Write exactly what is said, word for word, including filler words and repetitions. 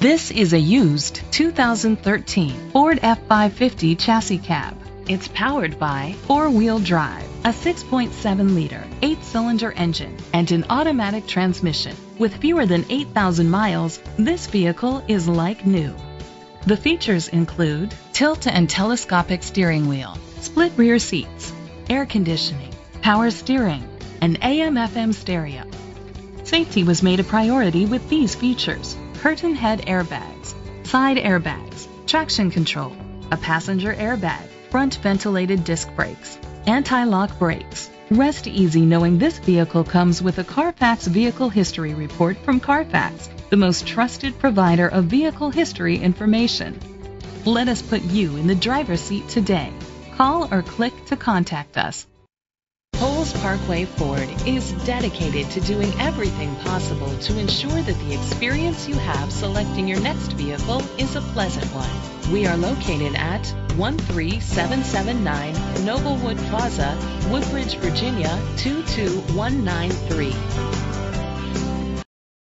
This is a used two thousand thirteen Ford F five fifty chassis cab. It's powered by four-wheel drive, a six point seven liter, eight-cylinder engine, and an automatic transmission. With fewer than eight thousand miles, this vehicle is like new. The features include tilt and telescopic steering wheel, split rear seats, air conditioning, power steering, and A M F M stereo. Safety was made a priority with these features: curtain head airbags, side airbags, traction control, a passenger airbag, front ventilated disc brakes, anti-lock brakes. Rest easy knowing this vehicle comes with a Carfax Vehicle History Report from Carfax, the most trusted provider of vehicle history information. Let us put you in the driver's seat today. Call or click to contact us. Cowles Parkway Ford is dedicated to doing everything possible to ensure that the experience you have selecting your next vehicle is a pleasant one. We are located at one three seven seven nine Noblewood Plaza, Woodbridge, Virginia two two one nine three.